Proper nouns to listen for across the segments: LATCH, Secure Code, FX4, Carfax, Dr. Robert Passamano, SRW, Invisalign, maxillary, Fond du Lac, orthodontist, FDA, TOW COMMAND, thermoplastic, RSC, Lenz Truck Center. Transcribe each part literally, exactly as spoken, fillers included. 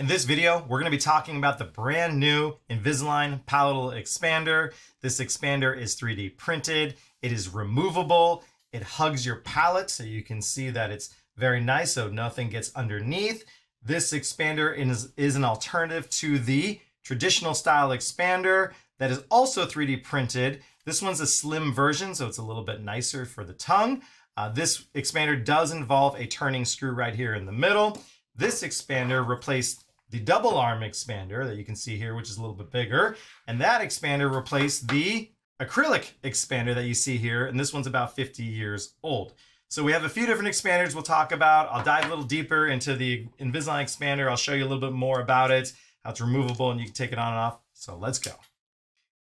In this video, we're going to be talking about the brand new Invisalign Palatal Expander. This expander is three D printed. It is removable. It hugs your palate, so you can see that it's very nice, so nothing gets underneath. This expander is, is an alternative to the traditional style expander that is also three D printed. This one's a slim version, so it's a little bit nicer for the tongue. Uh, this expander does involve a turning screw right here in the middle. This expander replaced the double arm expander that you can see here, which is a little bit bigger. And that expander replaced the acrylic expander that you see here. And this one's about fifty years old. So we have a few different expanders we'll talk about. I'll dive a little deeper into the Invisalign expander. I'll show you a little bit more about it, how it's removable and you can take it on and off. So let's go.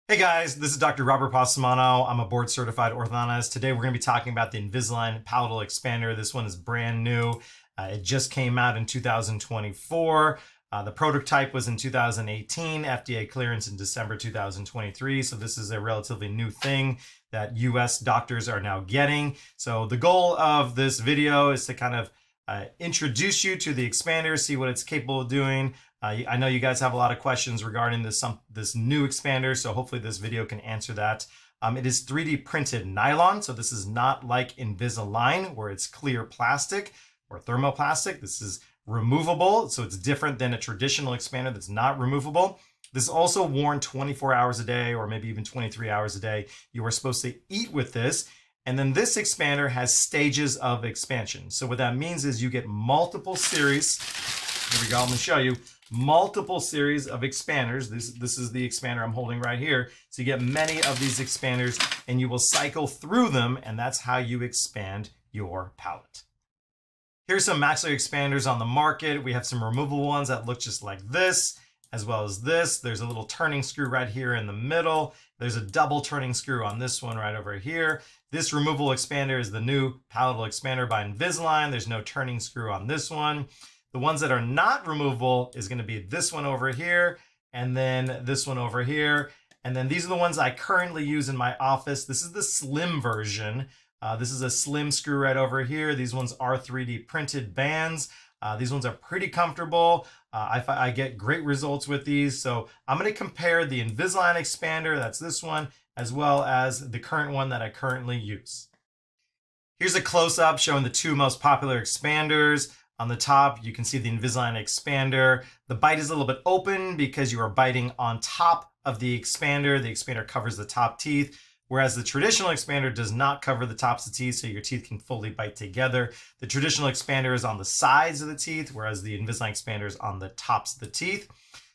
Hey guys, this is Doctor Robert Passamano. I'm a board certified orthodontist. Today we're gonna be talking about the Invisalign Palatal Expander. This one is brand new. Uh, it just came out in two thousand twenty-four. Uh, the prototype was in two thousand eighteen, F D A clearance in December two thousand twenty-three. So this is a relatively new thing that U S doctors are now getting. So the goal of this video is to kind of uh, introduce you to the expander, see what it's capable of doing. Uh, I know you guys have a lot of questions regarding this, um, this new expander, so hopefully this video can answer that. Um, it is three D printed nylon, so this is not like Invisalign where it's clear plastic or thermoplastic. This is removable, so it's different than a traditional expander that's not removable. This is also worn twenty-four hours a day, or maybe even twenty-three hours a day. You are supposed to eat with this. And then this expander has stages of expansion. So what that means is you get multiple series. Here we go, I'm gonna show you. Multiple series of expanders. This, this is the expander I'm holding right here. So you get many of these expanders and you will cycle through them, and that's how you expand your palate. Here's some maxillary expanders on the market. We have some removable ones that look just like this, as well as this. There's a little turning screw right here in the middle. There's a double turning screw on this one right over here. This removable expander is the new palatal expander by Invisalign. There's no turning screw on this one. The ones that are not removable is gonna be this one over here, and then this one over here. And then these are the ones I currently use in my office. This is the slim version. Uh, this is a slim screw right over here. These ones are three D printed bands. Uh, these ones are pretty comfortable. Uh, I, I get great results with these. So I'm gonna compare the Invisalign expander, that's this one, as well as the current one that I currently use. Here's a close-up showing the two most popular expanders. On the top, you can see the Invisalign expander. The bite is a little bit open because you are biting on top of the expander. The expander covers the top teeth, whereas the traditional expander does not cover the tops of teeth, so your teeth can fully bite together. The traditional expander is on the sides of the teeth, whereas the Invisalign expander is on the tops of the teeth.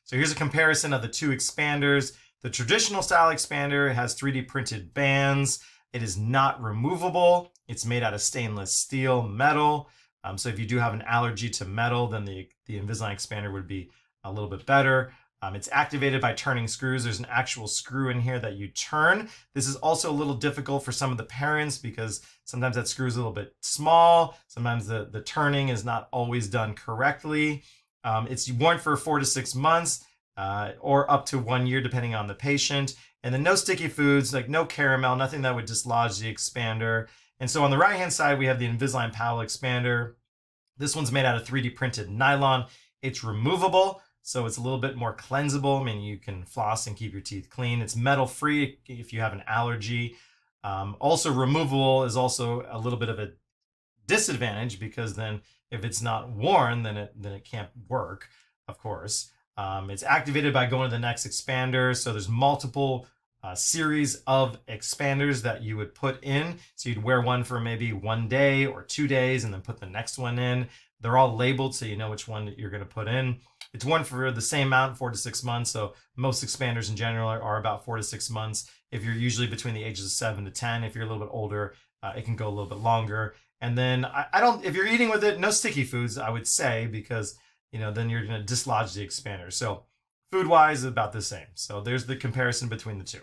So here's a comparison of the two expanders. The traditional style expander has three D printed bands. It is not removable. It's made out of stainless steel metal. Um, so if you do have an allergy to metal, then the, the Invisalign expander would be a little bit better. Um, it's activated by turning screws. There's an actual screw in here that you turn. This is also a little difficult for some of the parents because sometimes that screw is a little bit small. Sometimes the, the turning is not always done correctly. Um, it's worn for four to six months uh, or up to one year, depending on the patient. And then no sticky foods, like no caramel, nothing that would dislodge the expander. And so on the right-hand side, we have the Invisalign Palatal Expander. This one's made out of three D printed nylon. It's removable. So it's a little bit more cleansable. I mean, you can floss and keep your teeth clean. It's metal free if you have an allergy. Um, also removable is also a little bit of a disadvantage because then if it's not worn, then it, then it can't work, of course. Um, it's activated by going to the next expander. So there's multiple uh, series of expanders that you would put in. So you'd wear one for maybe one day or two days and then put the next one in. They're all labeled so you know which one that you're gonna put in. It's worn for the same amount, four to six months. So most expanders in general are, are about four to six months. If you're usually between the ages of seven to ten, if you're a little bit older, uh, it can go a little bit longer. And then I, I don't, if you're eating with it, no sticky foods, I would say, because you know then you're gonna dislodge the expander. So food-wise, about the same. So there's the comparison between the two.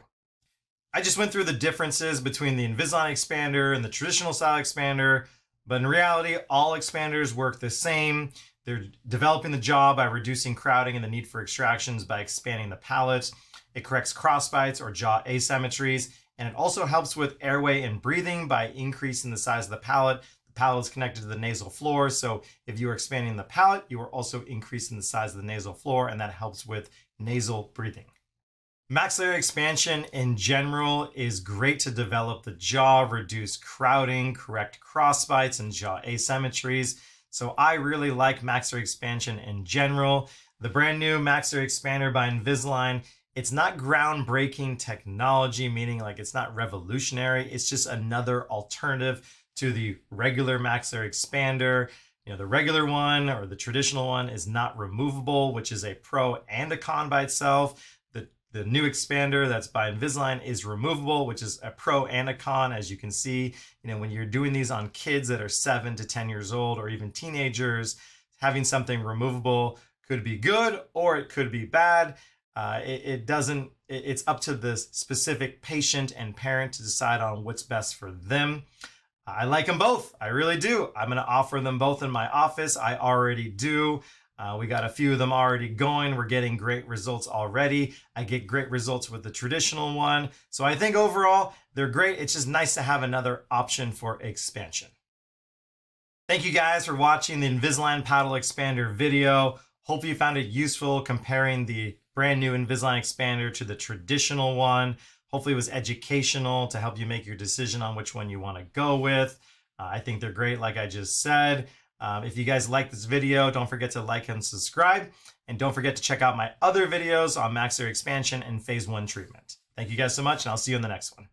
I just went through the differences between the Invisalign expander and the traditional style expander, but in reality, all expanders work the same. They're developing the jaw by reducing crowding and the need for extractions by expanding the palate. It corrects crossbites or jaw asymmetries, and it also helps with airway and breathing by increasing the size of the palate. The palate is connected to the nasal floor. So if you are expanding the palate, you are also increasing the size of the nasal floor, and that helps with nasal breathing. Maxillary expansion in general is great to develop the jaw, reduce crowding, correct crossbites and jaw asymmetries. So I really like maxillary expansion in general. The brand new maxillary expander by Invisalign, it's not groundbreaking technology, meaning like it's not revolutionary. It's just another alternative to the regular maxillary expander. You know, the regular one or the traditional one is not removable, which is a pro and a con by itself. The, the new expander that's by Invisalign is removable, which is a pro and a con. As you can see, you know, when you're doing these on kids that are seven to ten years old or even teenagers, having something removable could be good or it could be bad. Uh, it, it doesn't, it, it's up to the specific patient and parent to decide on what's best for them. I like them both. I really do. I'm going to offer them both in my office. I already do. Uh, we got a few of them already going. We're getting great results already. I get great results with the traditional one. So I think overall they're great. It's just nice to have another option for expansion. Thank you guys for watching the Invisalign Palatal Expander video. Hope you found it useful comparing the brand new Invisalign expander to the traditional one. Hopefully it was educational to help you make your decision on which one you want to go with. Uh, I think they're great, like I just said. Um, if you guys like this video, don't forget to like and subscribe. And don't forget to check out my other videos on maxillary expansion and phase one treatment. Thank you guys so much, and I'll see you in the next one.